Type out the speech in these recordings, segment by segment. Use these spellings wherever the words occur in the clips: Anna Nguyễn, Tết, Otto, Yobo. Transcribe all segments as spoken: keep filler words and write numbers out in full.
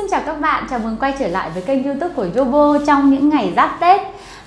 Xin chào các bạn, chào mừng quay trở lại với kênh YouTube của Yobo. Trong những ngày giáp Tết,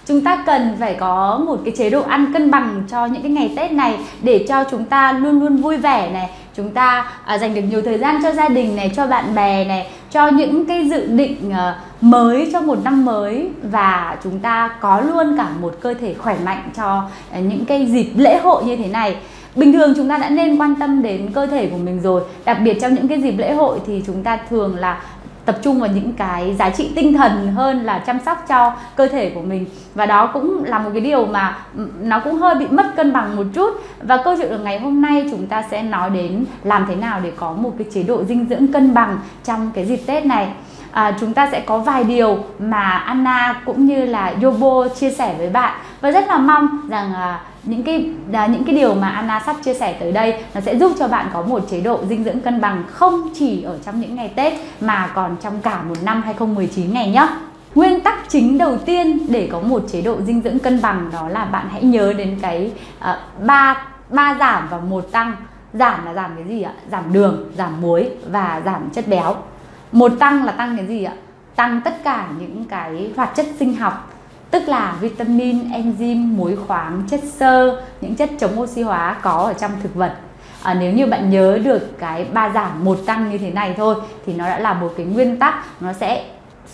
chúng ta cần phải có một cái chế độ ăn cân bằng cho những cái ngày Tết này để cho chúng ta luôn luôn vui vẻ này, chúng ta à, dành được nhiều thời gian cho gia đình này, cho bạn bè này, cho những cái dự định à, mới cho một năm mới, và chúng ta có luôn cả một cơ thể khỏe mạnh cho à, những cái dịp lễ hội như thế này. Bình thường chúng ta đã nên quan tâm đến cơ thể của mình rồi, đặc biệt trong những cái dịp lễ hội thì chúng ta thường là tập trung vào những cái giá trị tinh thần hơn là chăm sóc cho cơ thể của mình, và đó cũng là một cái điều mà nó cũng hơi bị mất cân bằng một chút. Và câu chuyện của ngày hôm nay chúng ta sẽ nói đến làm thế nào để có một cái chế độ dinh dưỡng cân bằng trong cái dịp Tết này. À, chúng ta sẽ có vài điều mà Anna cũng như là Yobo chia sẻ với bạn, và rất là mong rằng à, những cái à, những cái điều mà Anna sắp chia sẻ tới đây nó sẽ giúp cho bạn có một chế độ dinh dưỡng cân bằng không chỉ ở trong những ngày Tết mà còn trong cả một năm hai không một chín này nhé. Nguyên tắc chính đầu tiên để có một chế độ dinh dưỡng cân bằng đó là bạn hãy nhớ đến cái à, ba ba giảm và một tăng. Giảm là giảm cái gì ạ? Giảm đường, giảm muối và giảm chất béo. Một tăng là tăng cái gì ạ? Tăng tất cả những cái hoạt chất sinh học, tức là vitamin, enzyme, muối khoáng, chất xơ, những chất chống oxy hóa có ở trong thực vật. À, nếu như bạn nhớ được cái ba giảm một tăng như thế này thôi thì nó đã là một cái nguyên tắc, nó sẽ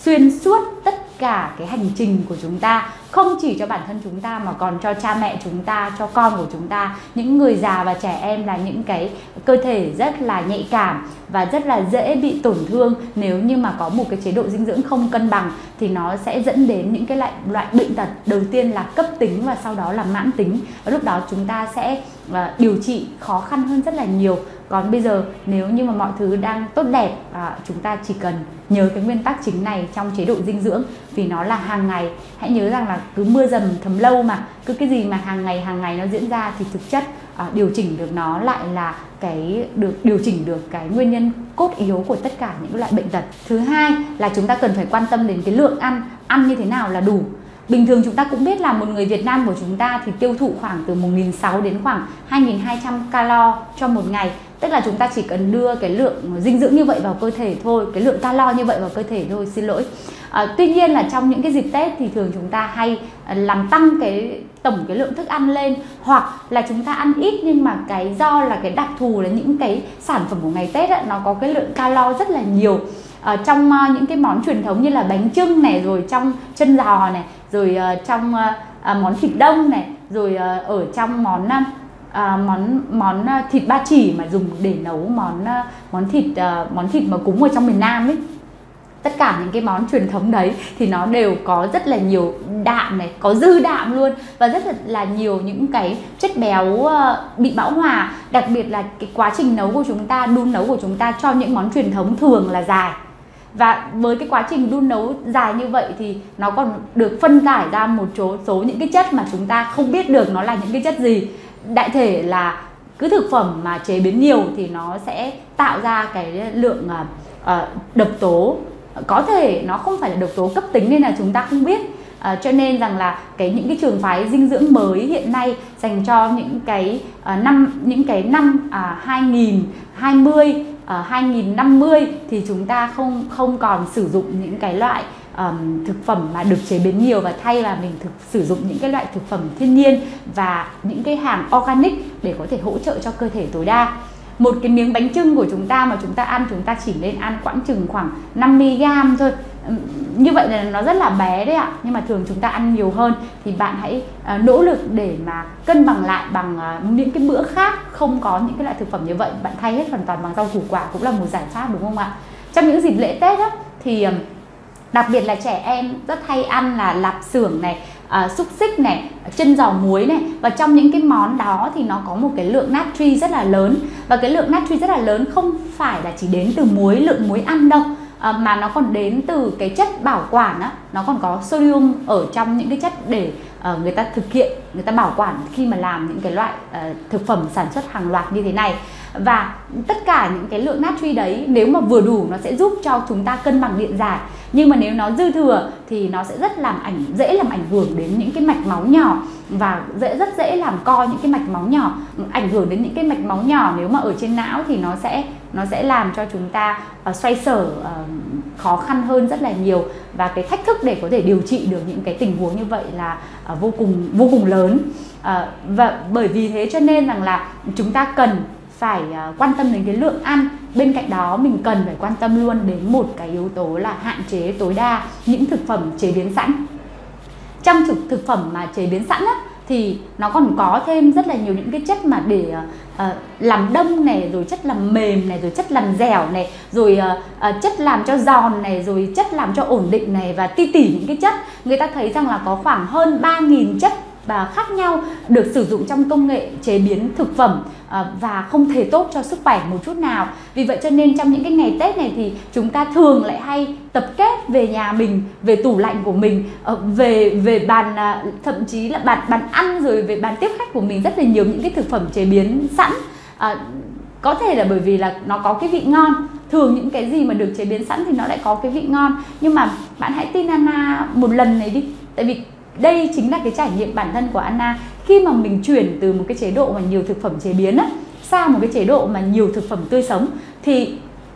xuyên suốt tất cả cái hành trình của chúng ta, không chỉ cho bản thân chúng ta mà còn cho cha mẹ chúng ta, cho con của chúng ta. Những người già và trẻ em là những cái cơ thể rất là nhạy cảm và rất là dễ bị tổn thương. Nếu như mà có một cái chế độ dinh dưỡng không cân bằng thì nó sẽ dẫn đến những cái loại, loại bệnh tật, đầu tiên là cấp tính và sau đó là mãn tính, và lúc đó chúng ta sẽ uh, điều trị khó khăn hơn rất là nhiều. Còn bây giờ nếu như mà mọi thứ đang tốt đẹp, à, chúng ta chỉ cần nhớ cái nguyên tắc chính này trong chế độ dinh dưỡng, vì nó là hàng ngày. Hãy nhớ rằng là cứ mưa dầm thấm lâu mà, cứ cái gì mà hàng ngày hàng ngày nó diễn ra thì thực chất à, điều chỉnh được nó lại là cái được điều chỉnh được cái nguyên nhân cốt yếu của tất cả những loại bệnh tật. Thứ hai là chúng ta cần phải quan tâm đến cái lượng ăn, ăn như thế nào là đủ. Bình thường chúng ta cũng biết là một người Việt Nam của chúng ta thì tiêu thụ khoảng từ một nghìn sáu trăm đến khoảng hai nghìn hai trăm calo cho một ngày. Tức là chúng ta chỉ cần đưa cái lượng dinh dưỡng như vậy vào cơ thể thôi, cái lượng calo như vậy vào cơ thể thôi, xin lỗi. À, tuy nhiên là trong những cái dịp Tết thì thường chúng ta hay làm tăng cái tổng cái lượng thức ăn lên, hoặc là chúng ta ăn ít nhưng mà cái do là cái đặc thù là những cái sản phẩm của ngày Tết ấy, nó có cái lượng calo rất là nhiều. À, trong uh, những cái món truyền thống như là bánh chưng này, rồi trong chân giò này, rồi uh, trong uh, uh, món thịt đông này, rồi uh, ở trong món uh, À, món món thịt ba chỉ mà dùng để nấu món món thịt uh, món thịt mà cúng ở trong miền Nam ấy. Tất cả những cái món truyền thống đấy thì nó đều có rất là nhiều đạm này, có dư đạm luôn, và rất là nhiều những cái chất béo bị bão hòa. Đặc biệt là cái quá trình nấu của chúng ta, đun nấu của chúng ta cho những món truyền thống thường là dài, và với cái quá trình đun nấu dài như vậy thì nó còn được phân giải ra một số số những cái chất mà chúng ta không biết được nó là những cái chất gì. Đại thể là cứ thực phẩm mà chế biến nhiều thì nó sẽ tạo ra cái lượng độc tố, có thể nó không phải là độc tố cấp tính nên là chúng ta không biết. À, cho nên rằng là cái những cái trường phái dinh dưỡng mới hiện nay dành cho những cái à, năm những cái năm à, hai nghìn hai mươi, à, hai nghìn năm mươi thì chúng ta không không còn sử dụng những cái loại Um, thực phẩm mà được chế biến nhiều, và thay là mình thực, sử dụng những cái loại thực phẩm thiên nhiên và những cái hàng organic để có thể hỗ trợ cho cơ thể tối đa. Một cái miếng bánh chưng của chúng ta mà chúng ta ăn, chúng ta chỉ nên ăn quãng chừng khoảng năm mươi gam thôi. Um, như vậy là nó rất là bé đấy ạ, nhưng mà thường chúng ta ăn nhiều hơn. Thì bạn hãy uh, nỗ lực để mà cân bằng lại bằng uh, những cái bữa khác không có những cái loại thực phẩm như vậy. Bạn thay hết hoàn toàn bằng rau củ quả cũng là một giải pháp, đúng không ạ? Trong những dịp lễ Tết á, thì um, đặc biệt là trẻ em rất hay ăn là lạp xưởng này, à, xúc xích này, chân giò muối này. Và trong những cái món đó thì nó có một cái lượng natri rất là lớn. Và cái lượng natri rất là lớn không phải là chỉ đến từ muối, lượng muối ăn đâu, à, mà nó còn đến từ cái chất bảo quản á. Nó còn có sodium ở trong những cái chất để à, người ta thực hiện, người ta bảo quản khi mà làm những cái loại à, thực phẩm sản xuất hàng loạt như thế này. Và tất cả những cái lượng natri đấy nếu mà vừa đủ nó sẽ giúp cho chúng ta cân bằng điện giải, nhưng mà nếu nó dư thừa thì nó sẽ rất làm ảnh dễ làm ảnh hưởng đến những cái mạch máu nhỏ, và dễ rất dễ làm co những cái mạch máu nhỏ, ảnh hưởng đến những cái mạch máu nhỏ nếu mà ở trên não thì nó sẽ nó sẽ làm cho chúng ta uh, xoay sở uh, khó khăn hơn rất là nhiều, và cái thách thức để có thể điều trị được những cái tình huống như vậy là uh, vô cùng vô cùng lớn. Uh, và bởi vì thế cho nên rằng là chúng ta cần phải uh, quan tâm đến cái lượng ăn. Bên cạnh đó mình cần phải quan tâm luôn đến một cái yếu tố là hạn chế tối đa những thực phẩm chế biến sẵn. Trong thực thực phẩm mà chế biến sẵn á, thì nó còn có thêm rất là nhiều những cái chất mà để uh, làm đông này, rồi chất làm mềm này, rồi chất làm dẻo này, rồi uh, uh, chất làm cho giòn này, rồi chất làm cho ổn định này, và ti tỉ những cái chất. Người ta thấy rằng là có khoảng hơn ba nghìn chất và khác nhau được sử dụng trong công nghệ chế biến thực phẩm và không thể tốt cho sức khỏe một chút nào. Vì vậy cho nên trong những cái ngày Tết này thì chúng ta thường lại hay tập kết về nhà mình, về tủ lạnh của mình, về về bàn, thậm chí là bàn bàn ăn, rồi về bàn tiếp khách của mình rất là nhiều những cái thực phẩm chế biến sẵn. À, có thể là bởi vì là nó có cái vị ngon. Thường những cái gì mà được chế biến sẵn thì nó lại có cái vị ngon. Nhưng mà bạn hãy tin Anna một lần này đi. Tại vì đây chính là cái trải nghiệm bản thân của Anna. Khi mà mình chuyển từ một cái chế độ mà nhiều thực phẩm chế biến á, sang một cái chế độ mà nhiều thực phẩm tươi sống, thì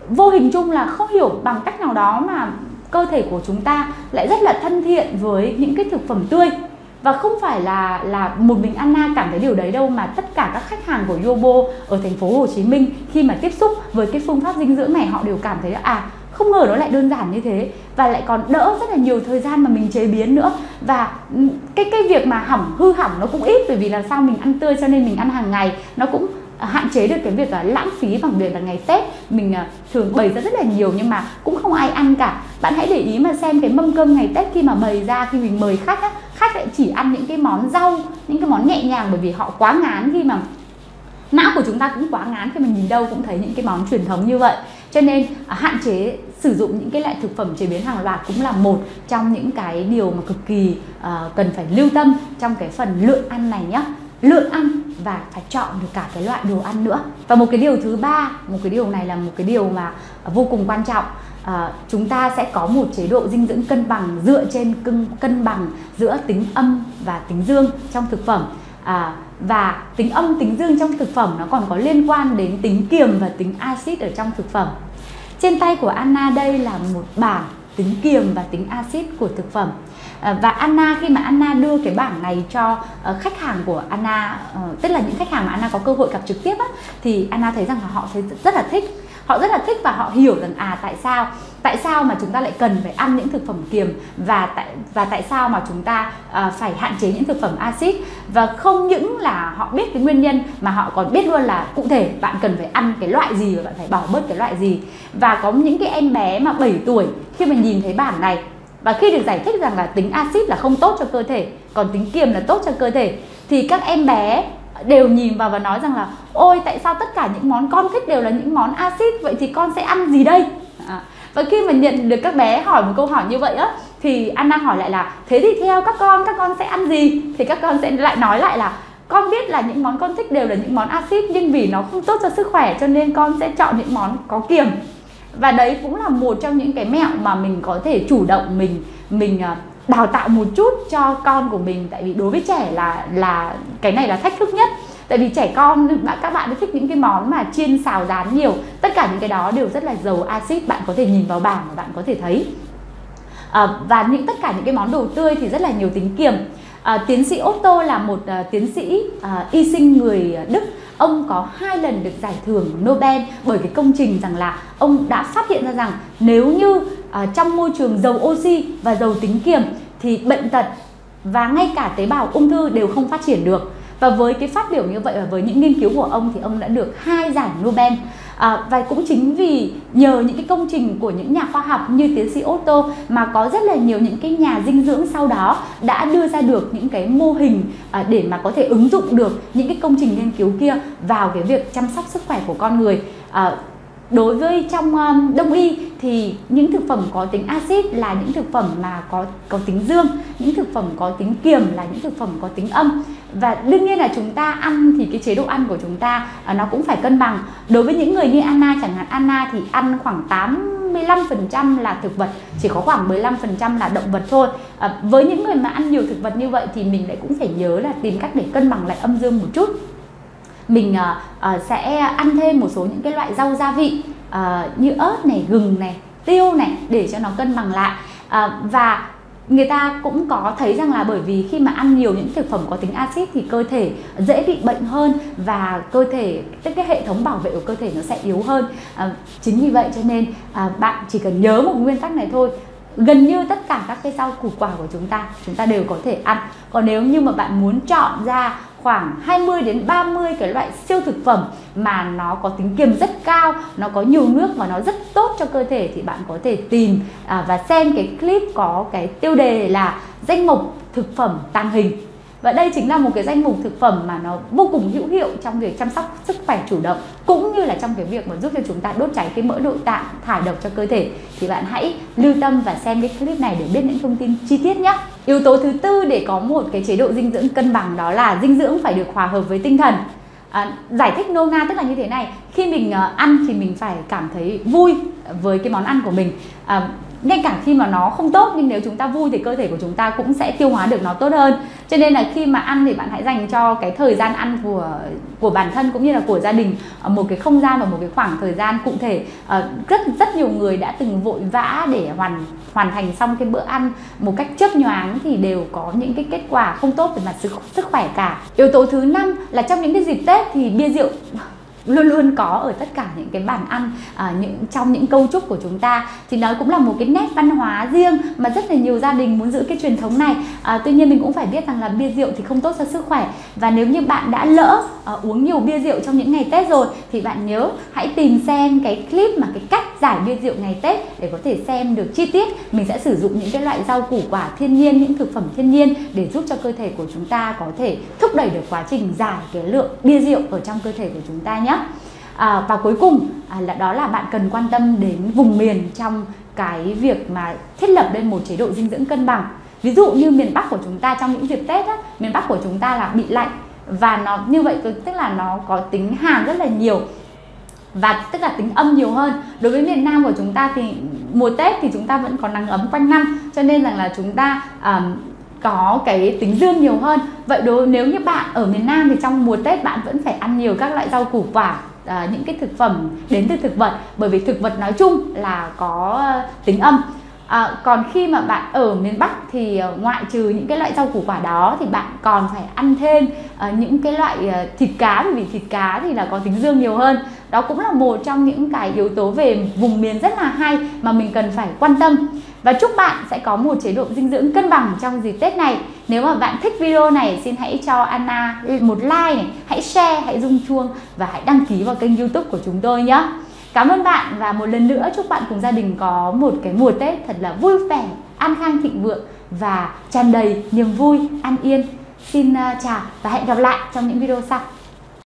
vô hình chung là không hiểu bằng cách nào đó mà cơ thể của chúng ta lại rất là thân thiện với những cái thực phẩm tươi. Và không phải là là một mình Anna cảm thấy điều đấy đâu, mà tất cả các khách hàng của Yobo ở thành phố Hồ Chí Minh khi mà tiếp xúc với cái phương pháp dinh dưỡng này, họ đều cảm thấy là à, không ngờ nó lại đơn giản như thế, và lại còn đỡ rất là nhiều thời gian mà mình chế biến nữa. Và cái cái việc mà hỏng hư hỏng nó cũng ít, bởi vì là sao mình ăn tươi cho nên mình ăn hàng ngày, nó cũng hạn chế được cái việc là lãng phí bằng việc là ngày Tết mình thường bày ra rất là nhiều nhưng mà cũng không ai ăn cả. Bạn hãy để ý mà xem cái mâm cơm ngày Tết khi mà bày ra, khi mình mời khách á, khách lại chỉ ăn những cái món rau, những cái món nhẹ nhàng, bởi vì họ quá ngán, khi mà não của chúng ta cũng quá ngán khi mình nhìn đâu cũng thấy những cái món truyền thống như vậy. Cho nên hạn chế sử dụng những cái loại thực phẩm chế biến hàng loạt cũng là một trong những cái điều mà cực kỳ uh, cần phải lưu tâm trong cái phần lượng ăn này nhé. Lượng ăn và phải chọn được cả cái loại đồ ăn nữa. Và một cái điều thứ ba, một cái điều này là một cái điều mà vô cùng quan trọng. À, chúng ta sẽ có một chế độ dinh dưỡng cân bằng dựa trên cân, cân bằng giữa tính âm và tính dương trong thực phẩm. À, và tính âm tính dương trong thực phẩm nó còn có liên quan đến tính kiềm và tính axit ở trong thực phẩm. Trên tay của Anna đây là một bảng tính kiềm và tính axit của thực phẩm. À, và Anna, khi mà Anna đưa cái bảng này cho uh, khách hàng của Anna, uh, tức là những khách hàng mà Anna có cơ hội gặp trực tiếp á, thì Anna thấy rằng là họ thấy rất là thích. Họ rất là thích và họ hiểu rằng à, tại sao tại sao mà chúng ta lại cần phải ăn những thực phẩm kiềm, và tại và tại sao mà chúng ta uh, phải hạn chế những thực phẩm axit. Và không những là họ biết cái nguyên nhân mà họ còn biết luôn là cụ thể bạn cần phải ăn cái loại gì và bạn phải bỏ bớt cái loại gì. Và có những cái em bé mà bảy tuổi khi mà nhìn thấy bảng này, và khi được giải thích rằng là tính axit là không tốt cho cơ thể, còn tính kiềm là tốt cho cơ thể, thì các em bé đều nhìn vào và nói rằng là ôi, tại sao tất cả những món con thích đều là những món axit, vậy thì con sẽ ăn gì đây? À, và khi mà nhận được các bé hỏi một câu hỏi như vậy á, thì Anna hỏi lại là thế thì theo các con, các con sẽ ăn gì? Thì các con sẽ lại nói lại là con biết là những món con thích đều là những món axit, nhưng vì nó không tốt cho sức khỏe cho nên con sẽ chọn những món có kiềm. Và đấy cũng là một trong những cái mẹo mà mình có thể chủ động mình mình đào tạo một chút cho con của mình. Tại vì đối với trẻ là là cái này là thách thức nhất. Tại vì trẻ con, các bạn thích những cái món mà chiên xào rán nhiều, tất cả những cái đó đều rất là giàu axit. Bạn có thể nhìn vào bảng và bạn có thể thấy. À, và những tất cả những cái món đồ tươi thì rất là nhiều tính kiềm. À, tiến sĩ Otto là một uh, tiến sĩ uh, y sinh người Đức. Ông có hai lần được giải thưởng Nobel bởi cái công trình rằng là ông đã phát hiện ra rằng nếu như uh, trong môi trường giàu oxy và giàu tính kiềm thì bệnh tật và ngay cả tế bào ung thư đều không phát triển được. Và với cái phát biểu như vậy và với những nghiên cứu của ông thì ông đã được hai giải Nobel. À, và cũng chính vì nhờ những cái công trình của những nhà khoa học như tiến sĩ Otto mà có rất là nhiều những cái nhà dinh dưỡng sau đó đã đưa ra được những cái mô hình à, để mà có thể ứng dụng được những cái công trình nghiên cứu kia vào cái việc chăm sóc sức khỏe của con người. À, đối với trong um, Đông y thì những thực phẩm có tính axit là những thực phẩm mà có có tính dương, những thực phẩm có tính kiềm là những thực phẩm có tính âm. Và đương nhiên là chúng ta ăn thì cái chế độ ăn của chúng ta uh, nó cũng phải cân bằng. Đối với những người như Anna chẳng hạn, Anna thì ăn khoảng tám mươi lăm phần trăm là thực vật, chỉ có khoảng mười lăm phần trăm là động vật thôi. Uh, với những người mà ăn nhiều thực vật như vậy thì mình lại cũng phải nhớ là tìm cách để cân bằng lại âm dương một chút. Mình uh, uh, sẽ ăn thêm một số những cái loại rau gia vị uh, như ớt này, gừng này, tiêu này để cho nó cân bằng lại. À, và người ta cũng có thấy rằng là bởi vì khi mà ăn nhiều những thực phẩm có tính axit thì cơ thể dễ bị bệnh hơn và cơ thể, tức cái hệ thống bảo vệ của cơ thể nó sẽ yếu hơn. À, chính vì vậy cho nên à, bạn chỉ cần nhớ một nguyên tắc này thôi. Gần như tất cả các cái rau củ quả của chúng ta, chúng ta đều có thể ăn. Còn nếu như mà bạn muốn chọn ra khoảng hai mươi đến ba mươi cái loại siêu thực phẩm mà nó có tính kiềm rất cao, nó có nhiều nước và nó rất tốt cho cơ thể thì bạn có thể tìm và xem cái clip có cái tiêu đề là danh mục thực phẩm tàng hình. Và đây chính là một cái danh mục thực phẩm mà nó vô cùng hữu hiệu trong việc chăm sóc sức khỏe chủ động, cũng như là trong cái việc mà giúp cho chúng ta đốt cháy cái mỡ nội tạng, thải độc cho cơ thể. Thì bạn hãy lưu tâm và xem cái clip này để biết những thông tin chi tiết nhé. Yếu tố thứ tư để có một cái chế độ dinh dưỡng cân bằng đó là dinh dưỡng phải được hòa hợp với tinh thần. À, giải thích nôm na tức là như thế này, khi mình ăn thì mình phải cảm thấy vui với cái món ăn của mình. À, ngay cả khi mà nó không tốt nhưng nếu chúng ta vui thì cơ thể của chúng ta cũng sẽ tiêu hóa được nó tốt hơn. Cho nên là khi mà ăn thì bạn hãy dành cho cái thời gian ăn của của bản thân cũng như là của gia đình một cái không gian và một cái khoảng thời gian cụ thể. À, rất rất nhiều người đã từng vội vã để hoàn hoàn thành xong cái bữa ăn một cách chớp nhoáng thì đều có những cái kết quả không tốt về mặt sức, sức khỏe cả. Yếu tố thứ năm là trong những cái dịp Tết thì bia rượu luôn luôn có ở tất cả những cái bàn ăn, à, những trong những cấu trúc của chúng ta thì nó cũng là một cái nét văn hóa riêng mà rất là nhiều gia đình muốn giữ cái truyền thống này. À, tuy nhiên mình cũng phải biết rằng là bia rượu thì không tốt cho sức khỏe, và nếu như bạn đã lỡ à, uống nhiều bia rượu trong những ngày Tết rồi thì bạn nhớ hãy tìm xem cái clip mà cái cách giải bia rượu ngày Tết để có thể xem được chi tiết. Mình sẽ sử dụng những cái loại rau củ quả thiên nhiên, những thực phẩm thiên nhiên để giúp cho cơ thể của chúng ta có thể thúc đẩy được quá trình giải cái lượng bia rượu ở trong cơ thể của chúng ta nhé. À, và cuối cùng à, là đó là bạn cần quan tâm đến vùng miền trong cái việc mà thiết lập lên một chế độ dinh dưỡng cân bằng. Ví dụ như miền Bắc của chúng ta trong những dịp Tết á, miền Bắc của chúng ta là bị lạnh và nó như vậy tức là nó có tính hàn rất là nhiều và tức là tính âm nhiều hơn. Đối với miền Nam của chúng ta thì mùa Tết thì chúng ta vẫn có nắng ấm quanh năm, cho nên rằng là chúng ta um, có cái tính dương nhiều hơn. Vậy đối nếu như bạn ở miền Nam thì trong mùa Tết bạn vẫn phải ăn nhiều các loại rau củ quả, à, những cái thực phẩm đến từ thực vật, bởi vì thực vật nói chung là có tính âm. À, còn khi mà bạn ở miền Bắc thì ngoại trừ những cái loại rau củ quả đó thì bạn còn phải ăn thêm à, những cái loại thịt cá, vì thịt cá thì là có tính dương nhiều hơn. Đó cũng là một trong những cái yếu tố về vùng miền rất là hay mà mình cần phải quan tâm. Và chúc bạn sẽ có một chế độ dinh dưỡng cân bằng trong dịp Tết này. Nếu mà bạn thích video này, xin hãy cho Anna một like này, hãy share, hãy rung chuông và hãy đăng ký vào kênh YouTube của chúng tôi nhé. Cảm ơn bạn và một lần nữa chúc bạn cùng gia đình có một cái mùa Tết thật là vui vẻ, an khang thịnh vượng và tràn đầy niềm vui, an yên. Xin chào và hẹn gặp lại trong những video sau.